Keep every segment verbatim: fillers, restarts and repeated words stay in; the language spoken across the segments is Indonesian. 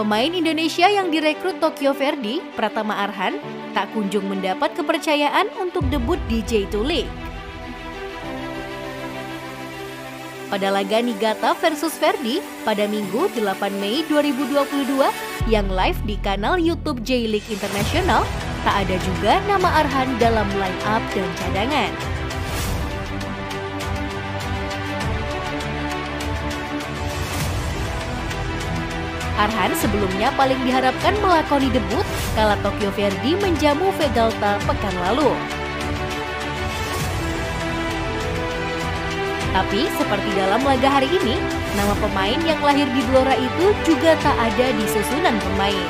Pemain Indonesia yang direkrut Tokyo Verdy, Pratama Arhan, tak kunjung mendapat kepercayaan untuk debut di J two League. Pada laga Niigata versus Verdy pada Minggu delapan Mei dua ribu dua puluh dua yang live di kanal YouTube J-League International, tak ada juga nama Arhan dalam line up dan cadangan. Arhan sebelumnya paling diharapkan melakoni debut kala Tokyo Verdy menjamu Vegalta pekan lalu. Tapi seperti dalam laga hari ini, nama pemain yang lahir di Blora itu juga tak ada di susunan pemain.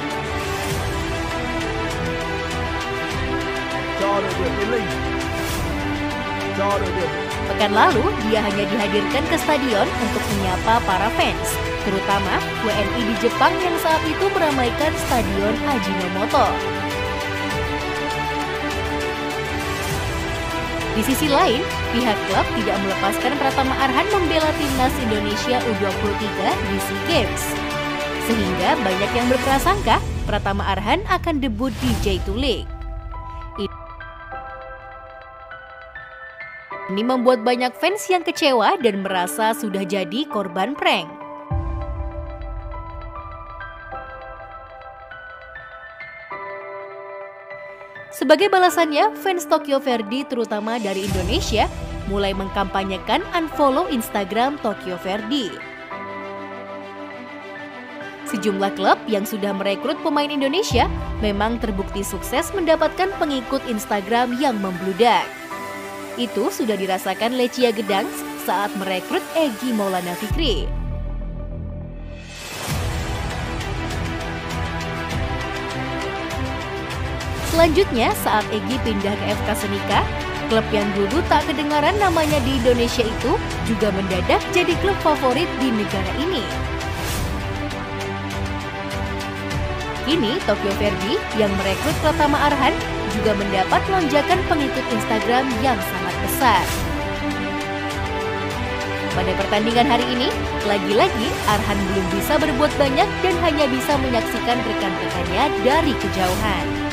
Pekan lalu, dia hanya dihadirkan ke stadion untuk menyapa para fans, terutama W N I di Jepang yang saat itu meramaikan Stadion Ajinomoto. Di sisi lain, pihak klub tidak melepaskan Pratama Arhan membela timnas Indonesia U dua puluh tiga di SEA Games. Sehingga banyak yang berprasangka Pratama Arhan akan debut di J two League. Ini membuat banyak fans yang kecewa dan merasa sudah jadi korban prank. Sebagai balasannya, fans Tokyo Verdy terutama dari Indonesia mulai mengkampanyekan unfollow Instagram Tokyo Verdy. Sejumlah klub yang sudah merekrut pemain Indonesia memang terbukti sukses mendapatkan pengikut Instagram yang membludak. Itu sudah dirasakan Lechia Gdańsk saat merekrut Egy Maulana Fikri. Selanjutnya, saat Egy pindah ke F K Senika, klub yang dulu tak kedengaran namanya di Indonesia itu juga mendadak jadi klub favorit di negara ini. Kini, Tokyo Verdy yang merekrut Pratama Arhan juga mendapat lonjakan pengikut Instagram yang sangat besar. Pada pertandingan hari ini, lagi-lagi Arhan belum bisa berbuat banyak dan hanya bisa menyaksikan rekan-rekannya dari kejauhan.